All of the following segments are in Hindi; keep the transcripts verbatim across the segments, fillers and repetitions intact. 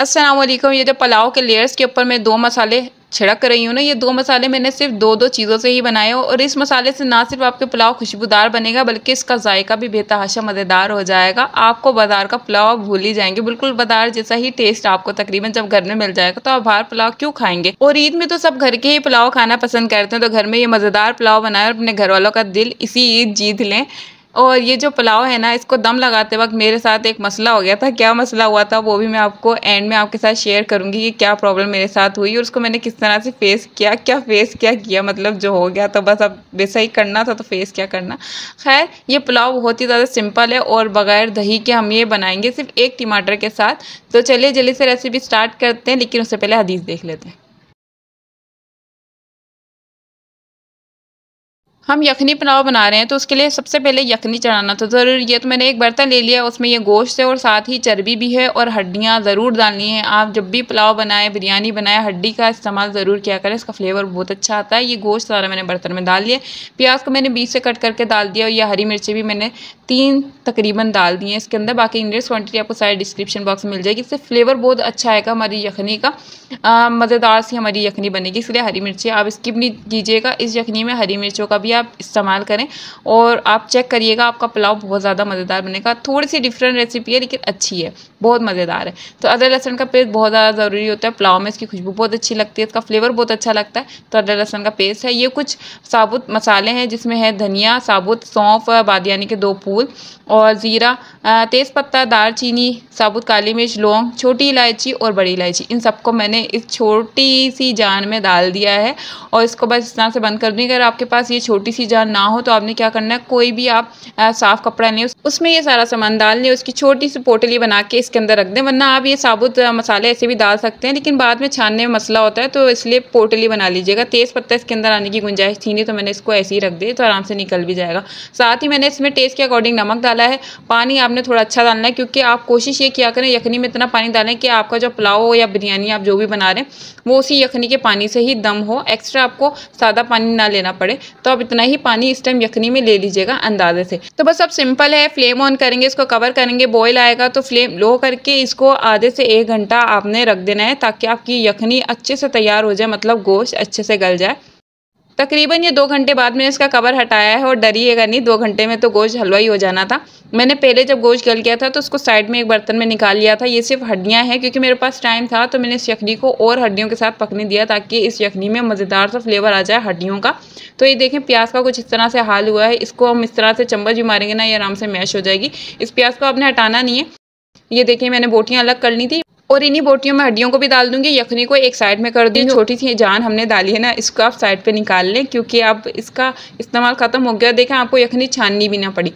अस्सलाम वालेकुम। ये जो पुलाव के लेयर्स के ऊपर मैं दो मसाले छिड़क रही हूँ ना, ये दो मसाले मैंने सिर्फ दो दो चीज़ों से ही बनाए हो और इस मसाले से ना सिर्फ आपके पुलाव खुशबूदार बनेगा बल्कि इसका जायका भी बेतहाशा मज़ेदार हो जाएगा। आपको बाजार का पुलाव भूल ही जाएंगे, बिल्कुल बाजार जैसा ही टेस्ट आपको तकरीबन जब घर में मिल जाएगा तो आप बाहर पुलाव क्यों खाएंगे। और ईद में तो सब घर के ही पुलाव खाना पसंद करते हैं, तो घर में ये मज़ेदार पुलाव बनाएं और अपने घर वालों का दिल इसी ईद जीत लें। और ये जो पुलाव है ना, इसको दम लगाते वक्त मेरे साथ एक मसला हो गया था। क्या मसला हुआ था वो भी मैं आपको एंड में आपके साथ शेयर करूंगी कि क्या प्रॉब्लम मेरे साथ हुई और उसको मैंने किस तरह से फेस किया। क्या फेस क्या किया मतलब जो हो गया तो बस अब वैसा ही करना था, तो फेस क्या करना। खैर ये पुलाव बहुत ही ज़्यादा सिंपल है और बग़ैर दही के हम ये बनाएंगे सिर्फ एक टमाटर के साथ। तो चलिए जल्दी से रेसिपी स्टार्ट करते हैं, लेकिन उससे पहले हदीस देख लेते हैं। हम यखनी पुलाव बना रहे हैं तो उसके लिए सबसे पहले यखनी चढ़ाना तो ज़रूरी है। तो मैंने एक बर्तन ले लिया, उसमें ये गोश्त है और साथ ही चर्बी भी है और हड्डियाँ ज़रूर डालनी है। आप जब भी पुलाव बनाए, बिरयानी बनाए, हड्डी का इस्तेमाल ज़रूर किया करें, इसका फ्लेवर बहुत अच्छा आता है। ये गोश्त सारा मैंने बर्तन में डाल लिया, प्याज को मैंने बीच से कट करके डाल दिया और ये हरी मिर्ची भी मैंने तीन तकरीबन डाल दी हैं इसके अंदर। बाकी इंग्रेडिएंट्स क्वान्टिटी आपको सारे डिस्क्रिप्शन बॉक्स में मिल जाएगी। इससे फ्लेवर बहुत अच्छा आएगा, हमारी यखनी का मज़ेदार सी हमारी यखनी बनेगी। इसलिए हरी मिर्ची आप स्किप नहीं कीजिएगा, इस यखनी में हरी मिर्चों का भी आप इस्तेमाल करें और आप चेक करिएगा आपका पुलाव बहुत ज़्यादा मज़ेदार बनेगा। थोड़ी सी डिफरेंट रेसिपी है लेकिन अच्छी है, बहुत मज़ेदार है। तो अदरक लहसुन का पेस्ट बहुत ज़्यादा ज़रूरी होता है पुलाव में, इसकी खुशबू बहुत अच्छी लगती है, इसका फ्लेवर बहुत अच्छा लगता है। तो अदरक लहसुन का पेस्ट है। ये कुछ साबुत मसाले हैं जिसमें है धनिया, साबुत सौंफ, बादियानी के दो फूल और ज़ीरा, तेज़पत्ता, दालचीनी, साबुत काली मिर्च, लौंग, छोटी इलायची और बड़ी इलायची। इन सबको मैंने इस छोटी सी जान में डाल दिया है और इसको बस इस तरह से बंद कर देंगे। अगर आपके पास ये छोटी सी जान ना हो तो आपने क्या करना है, कोई भी आप आ, साफ कपड़ा लें, उसमें ये सारा सामान डाल लें, उसकी छोटी सी पोटली बना के इसके अंदर रख दें। वरना आप ये साबुत मसाले ऐसे भी डाल सकते हैं लेकिन बाद में छानने में मसला होता है, तो इसलिए पोटली बना लीजिएगा। तेज़ पत्ता इसके अंदर आने की गुंजाइश थी नहीं तो मैंने इसको ऐसे ही रख दिया, तो आराम से निकल भी जाएगा। साथ ही मैंने इसमें टेस्ट के अकॉर्डिंग नमक डाला है, पानी आपने थोड़ा अच्छा डालना है क्योंकि आप कोशिश ये किया करें यखनी में इतना पानी डालें कि आपका जो पुलाव हो या बिरयानी आप जो भी बना रहे हैं वो उसी यखनी के पानी से ही दम हो, एक्स्ट्रा आपको सादा पानी ना लेना पड़े। तो आप इतना ही पानी इस टाइम यखनी में ले लीजिएगा अंदाजे से। तो बस अब सिंपल है, फ्लेम ऑन करेंगे, इसको कवर करेंगे, बॉयल आएगा तो फ्लेम लो करके इसको आधे से एक घंटा आपने रख देना है ताकि आपकी यखनी अच्छे से तैयार हो जाए, मतलब गोश्त अच्छे से गल जाए। तकरीबन ये दो घंटे बाद मैंने इसका कवर हटाया है और डरिएगा नहीं, दो घंटे में तो गोश्त हलवा ही हो जाना था। मैंने पहले जब गोश्त गल गया था तो उसको साइड में एक बर्तन में निकाल लिया था। ये सिर्फ हड्डियां हैं क्योंकि मेरे पास टाइम था तो मैंने इस यखनी को और हड्डियों के साथ पकने दिया ताकि इस यखनी में मज़ेदार सा फ्लेवर आ जाए हड्डियों का। तो ये देखें प्याज का कुछ इस तरह से हाल हुआ है, इसको हम इस तरह से चम्मच भी मारेंगे ना ये आराम से मैश हो जाएगी। इस प्याज को आपने हटाना नहीं है। ये देखिए मैंने बोटियाँ अलग कर ली थी और इन्हीं बोटियों में हड्डियों को भी डाल दूंगी। यखनी को एक साइड में कर दी, छोटी सी जान हमने डाली है ना, इसको आप साइड पे निकाल लें क्योंकि अब इसका इस्तेमाल ख़त्म हो गया। देखें आपको यखनी छाननी भी ना पड़ी।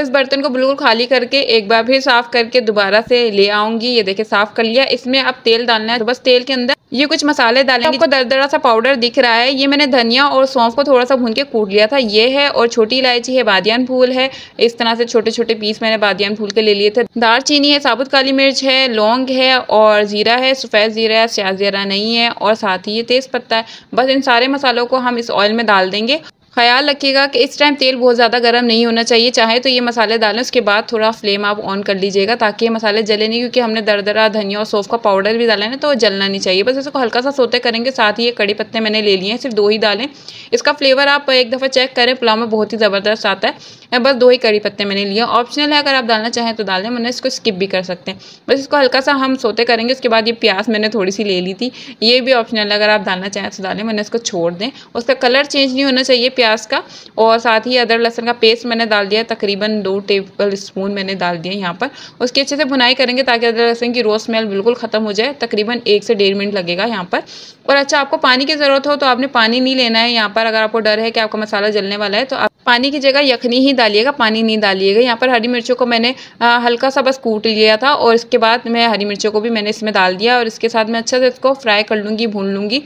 उस बर्तन को बिल्कुल खाली करके एक बार फिर साफ़ करके दोबारा से ले आऊँगी। ये देखें साफ़ कर लिया। इसमें अब तेल डालना है, तो बस तेल के अंदर ये कुछ मसाले डालेंगे। आपको दरदरा सा पाउडर दिख रहा है, ये मैंने धनिया और सौंफ को थोड़ा सा भून के कूट लिया था, ये है। और छोटी इलायची है, बादियान फूल है, इस तरह से छोटे छोटे पीस मैंने बादियान फूल के ले लिए थे। दालचीनी है, साबुत काली मिर्च है, लौंग है और ज़ीरा है, सफ़ेद ज़ीरा है, स्याह ज़ीरा नहीं है और साथ ही ये तेज़पत्ता है। बस इन सारे मसालों को हम इस ऑयल में डाल देंगे। ख्याल रखिएगा कि इस टाइम तेल बहुत ज़्यादा गर्म नहीं होना चाहिए, चाहे तो ये मसाले डालें, उसके बाद थोड़ा फ्लेम आप ऑन कर लीजिएगा ताकि ये मसाले जले नहीं क्योंकि हमने दरदरा धनिया और सौंफ का पाउडर भी डाला है तो जलना नहीं चाहिए। बस इसको हल्का सा सोते करेंगे। साथ ही ये कड़ी पत्ते मैंने ले लिए हैं, सिर्फ दो ही डालें, इसका फ्लेवर आप एक दफ़ा चेक करें, पुलाव में बहुत ही ज़बरदस्त आता है। बस दो ही कड़ी पत्ते मैंने लिए, ऑप्शनल है, अगर आप डालना चाहें तो डालें, मैंने इसको स्किप भी कर सकते हैं। बस इसको हल्का सा हम सोते करेंगे। उसके बाद ये प्याज मैंने थोड़ी सी ले ली थी, ये भी ऑप्शनल है, अगर आप डालना चाहें तो डालें, मैंने इसको छोड़ दें। उसका कलर चेंज नहीं होना चाहिए प्याज का। और साथ ही अदरक लहसुन का पेस्ट मैंने डाल दिया, तकरीबन दो टेबल स्पून मैंने डाल दिया यहाँ पर। उसकी अच्छे से भुनाई करेंगे ताकि अदरक लहसुन की रोज़ स्मेल बिल्कुल ख़त्म हो जाए। तकरीबन एक से डेढ़ मिनट लगेगा यहाँ पर। और अच्छा, आपको पानी की ज़रूरत हो तो आपने पानी नहीं लेना है यहाँ पर। अगर आपको डर है कि आपका मसाला जलने वाला है तो आप पानी की जगह यखनी ही डालिएगा, पानी नहीं डालिएगा। यहाँ पर हरी मिर्चों को मैंने आ, हल्का सा बस कूट लिया था और इसके बाद मैं हरी मिर्चों को भी मैंने इसमें डाल दिया और इसके साथ मैं अच्छे से इसको फ्राई कर लूँगी, भून लूँगी।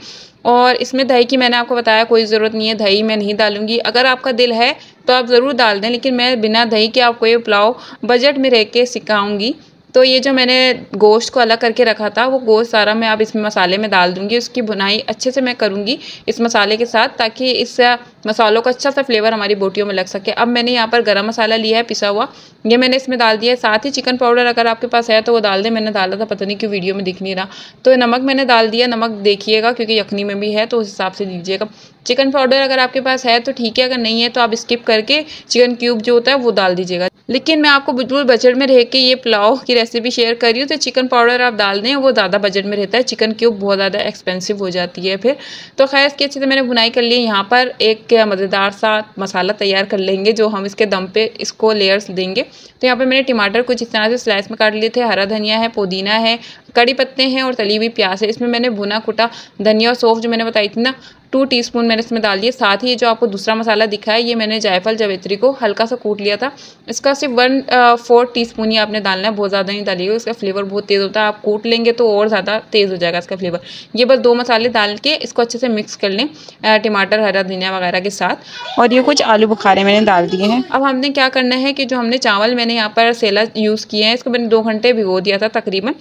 और इसमें दही की मैंने आपको बताया कोई ज़रूरत नहीं है, दही मैं नहीं डालूंगी। अगर आपका दिल है तो आप ज़रूर डाल दें, लेकिन मैं बिना दही के आपको ये पुलाव बजट में रह के सिखाऊँगी। तो ये जो मैंने गोश्त को अलग करके रखा था वो गोश्त सारा मैं अब इसमें मसाले में डाल दूँगी। उसकी भुनाई अच्छे से मैं करूँगी इस मसाले के साथ, ताकि इस मसालों का अच्छा सा फ्लेवर हमारी बोटियों में लग सके। अब मैंने यहाँ पर गरम मसाला लिया है पिसा हुआ, ये मैंने इसमें डाल दिया है। साथ ही चिकन पाउडर अगर आपके पास है तो वो डाल दें, मैंने डाला था, पता नहीं क्यों वीडियो में दिख नहीं रहा। तो नमक मैंने डाल दिया, नमक देखिएगा क्योंकि यखनी में भी है तो उस हिसाब से दीजिएगा। चिकन पाउडर अगर आपके पास है तो ठीक है, अगर नहीं है तो आप स्किप करके चिकन क्यूब जो होता है वो डाल दीजिएगा। लेकिन मैं आपको बिल्कुल बजट में रह के ये पुलाव की रेसिपी शेयर कर रही हूँ, तो चिकन पाउडर आप डाल दें, वो ज़्यादा बजट में रहता है। चिकन क्यूब बहुत ज़्यादा एक्सपेंसिव हो जाती है फिर। तो खैर इसकी अच्छे से मैंने भुनाई कर ली। यहाँ पर एक मज़ेदार सा मसाला तैयार कर लेंगे जो हम इसके दम पे इसको लेयर्स देंगे। तो यहाँ पर मैंने टमाटर कुछ इस तरह से स्लाइस में काट लिए थे, हरा धनिया है, पुदीना है, कड़ी पत्ते हैं और तली हुई प्याज है। इसमें मैंने भुना कुटा धनिया और सौंफ जो मैंने बताई थी ना, टू टीस्पून मैंने इसमें डाल दिए। साथ ही ये जो आपको दूसरा मसाला दिखा है, ये मैंने जायफल जावित्री को हल्का सा कूट लिया था, इसका सिर्फ वन फोर्थ टीस्पून ही आपने डालना है, बहुत ज़्यादा नहीं डालिएगा, इसका फ्लेवर बहुत तेज़ होता है। आप कूट लेंगे तो और ज़्यादा तेज़ हो जाएगा इसका फ्लेवर। ये बस दो मसाले डाल के इसको अच्छे से मिक्स कर लें, टमाटर हरा धनिया वगैरह के साथ। और ये कुछ आलू बुखारे मैंने डाल दिए हैं। अब हमने क्या करना है कि जो हमने चावल मैंने यहाँ पर सेला यूज़ किए हैं, इसको मैंने दो घंटे भिगो दिया था तकरीबन।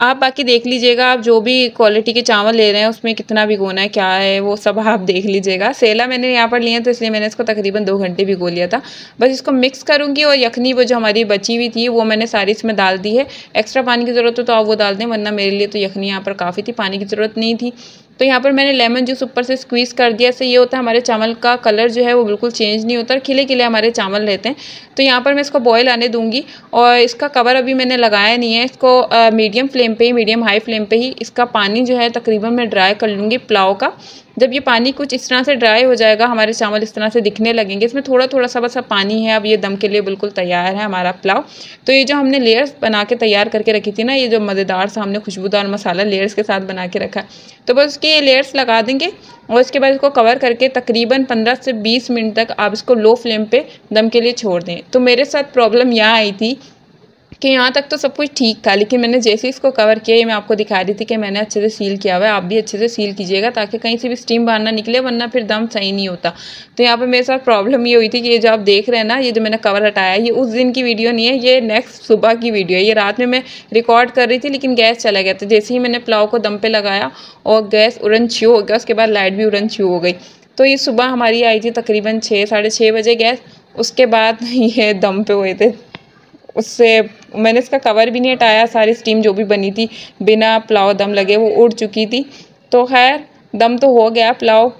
आप बाकी देख लीजिएगा, आप जो भी क्वालिटी के चावल ले रहे हैं उसमें कितना भिगोना है क्या है वो सब आप देख लीजिएगा। सेला मैंने यहाँ पर लिए हैं तो इसलिए मैंने इसको तकरीबन दो घंटे भिगो लिया था। बस इसको मिक्स करूँगी और यखनी वो जो हमारी बची हुई थी वो मैंने सारी इसमें डाल दी है। एक्स्ट्रा पानी की ज़रूरत हो तो आप वो डाल दें, वरना मेरे लिए तो यखनी यहाँ पर काफ़ी थी, पानी की ज़रूरत नहीं थी। तो यहाँ पर मैंने लेमन जूस ऊपर से स्क्वीज़ कर दिया, इससे ये होता है हमारे चावल का कलर जो है वो बिल्कुल चेंज नहीं होता और खिले खिले हमारे चावल रहते हैं। तो यहाँ पर मैं इसको बॉयल आने दूँगी और इसका कवर अभी मैंने लगाया नहीं है, इसको मीडियम फ्लेम पे ही, मीडियम हाई फ्लेम पे ही इसका पानी जो है तकरीबन मैं ड्राई कर लूँगी पुलाव का। जब ये पानी कुछ इस तरह से ड्राई हो जाएगा, हमारे चावल इस तरह से दिखने लगेंगे, इसमें थोड़ा थोड़ा सा बस पानी है। अब ये दम के लिए बिल्कुल तैयार है हमारा पुलाव। तो ये जो हमने लेयर्स बना के तैयार करके रखी थी ना, ये जो मज़ेदार सा हमने खुशबूदार मसाला लेयर्स के साथ बना के रखा, तो बस उसके लेयर्स लगा देंगे और उसके बाद इसको कवर करके तकरीबन पंद्रह से बीस मिनट तक आप इसको लो फ्लेम पे दम के लिए छोड़ दें। तो मेरे साथ प्रॉब्लम यहाँ आई थी कि यहाँ तक तो सब कुछ ठीक था, लेकिन मैंने जैसे इसको कवर किया, ये मैं आपको दिखा रही थी कि मैंने अच्छे से सील किया हुआ है। आप भी अच्छे से सील कीजिएगा ताकि कहीं से भी स्टीम बाहर ना निकले, वरना फिर दम सही नहीं होता। तो यहाँ पर मेरे साथ प्रॉब्लम ये हुई थी कि ये जो आप देख रहे हैं ना, ये जो मैंने कवर हटाया, ये उस दिन की वीडियो नहीं है, ये नेक्स्ट सुबह की वीडियो है। ये रात में मैं रिकॉर्ड कर रही थी लेकिन गैस चला गया था। जैसे ही मैंने पुलाव को दम पर लगाया और गैस उड़न छू हो गया, उसके बाद लाइट भी उड़न छू हो गई। तो ये सुबह हमारी आई थी तकरीबन छः साढ़े छः बजे गैस, उसके बाद ये दम पे हुए थे। उससे मैंने इसका कवर भी नहीं हटाया, सारी स्टीम जो भी बनी थी बिना पुलाव दम लगे वो उड़ चुकी थी। तो खैर दम तो हो गया पुलाव,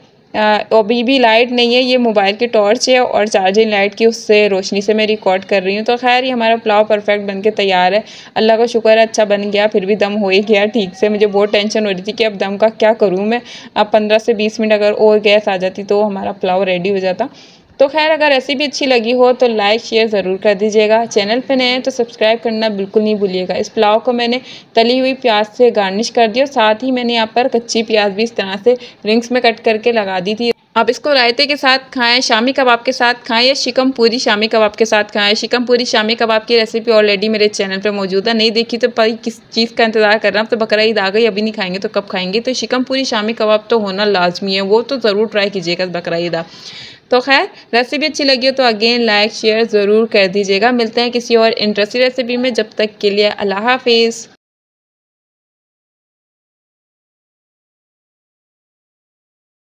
अभी भी लाइट नहीं है, ये मोबाइल की टॉर्च है और चार्जिंग लाइट की उससे रोशनी से मैं रिकॉर्ड कर रही हूँ। तो खैर ये हमारा पुलाव परफेक्ट बनके तैयार है, अल्लाह का शुक्र है, अच्छा बन गया। फिर भी दम हो ही गया ठीक से। मुझे बहुत टेंशन हो रही थी कि अब दम का क्या करूँ मैं, अब पंद्रह से बीस मिनट अगर और गैस आ जाती तो हमारा पुलाव रेडी हो जाता। तो खैर अगर रेसिपी अच्छी लगी हो तो लाइक शेयर ज़रूर कर दीजिएगा, चैनल पे नए हैं तो सब्सक्राइब करना बिल्कुल नहीं भूलिएगा। इस पुलाव को मैंने तली हुई प्याज से गार्निश कर दिया और साथ ही मैंने यहाँ पर कच्ची प्याज भी इस तरह से रिंग्स में कट करके लगा दी थी। आप इसको रायते के साथ खाएं, शामी कबाब के साथ खाएं या शिकम पूरी शामी कबाब के साथ खाएं। शिकम पूरी शामी कबाब की रेसिपी ऑलरेडी मेरे चैनल पर मौजूद है, नहीं देखी तो भाई किस चीज़ का इंतजार कर रहा हूँ। तो बकरा ईद आ गई, अभी नहीं खाएंगे तो कब खाएंगे। तो शिकम पूरी शामी कबाब तो होना लाजमी है, वो तो ज़रूर ट्राई कीजिएगा बकरा ईद आप। तो खैर रेसिपी अच्छी लगी हो तो अगेन लाइक शेयर ज़रूर कर दीजिएगा। मिलते हैं किसी और इंटरेस्टिंग रेसिपी में, जब तक के लिए अल्लाह हाफिज़।